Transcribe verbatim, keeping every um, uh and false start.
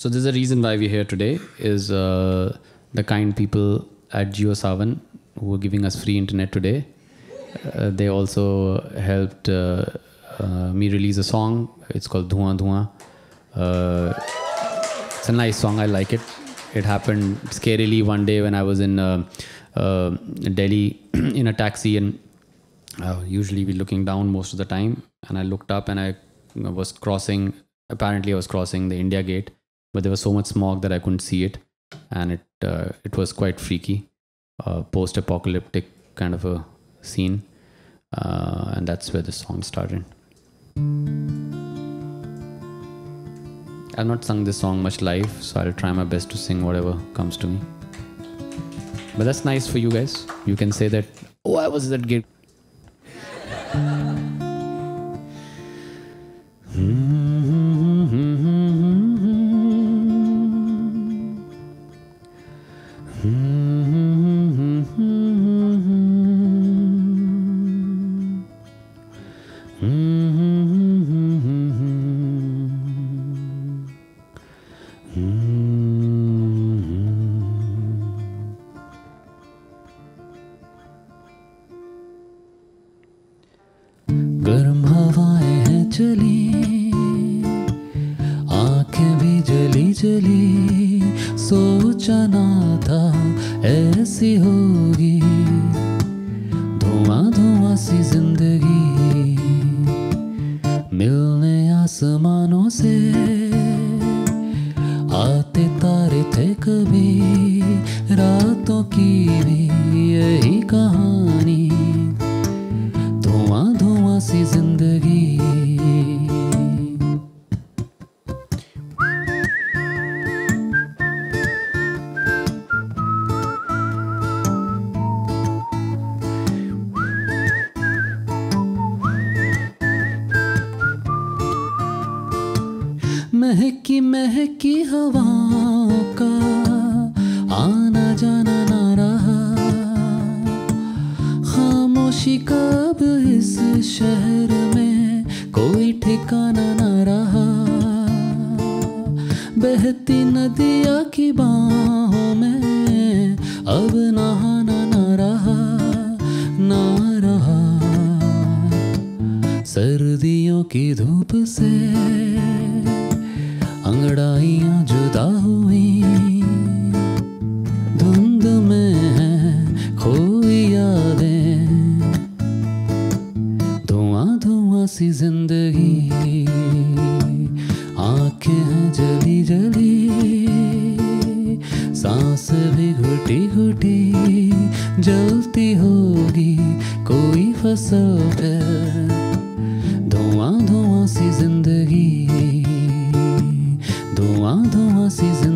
So there's a reason why we're here today is uh, the kind people at JioSaavn who are giving us free internet today. Uh, they also helped uh, uh, me release a song. It's called Dhuaan Dhuaan. Uh, it's a nice song. I like it. It happened scarily one day when I was in uh, uh, Delhi in a taxi, and uh, usually we're looking down most of the time. And I looked up and I was crossing, apparently I was crossing the India Gate, but there was so much smog that I couldn't see it. And it, uh, it was quite freaky, uh, post-apocalyptic kind of a scene. Uh, and that's where the song started. I've not sung this song much live, so I'll try my best to sing whatever comes to me. But that's nice for you guys. You can say that, oh, I was at that gate. गर्म हवाएं हैं चली, आंखें भी जली जली, सोचा ना था ऐसी होगी, धुआं धुआं सी जिंदगी, मिलने आसमानों से, आते तारे थे कभी, रातों की भी यही कहानी, धुआं धुआं सी जिंदगी। महकी महकी हवाओं का आना जाना ना रहा, खामोशी का अब इस शहर में कोई ठिकाना ना रहा, बहती नदिया की बाहों में अब नहाना ना रहा, ना रहा। सर्दियों की धूप से अंगड़ाइयां जुदा हुई, धुंध में हैं खोई यादें, धुआं धुआं सी जिंदगी। आंखें हैं जली जली, सांस भी घुटी घुटी, जलती होगी कोई फसल पे, धुआं धुआं सी जिंदगी, धुआं धुआं सी जिंदगी।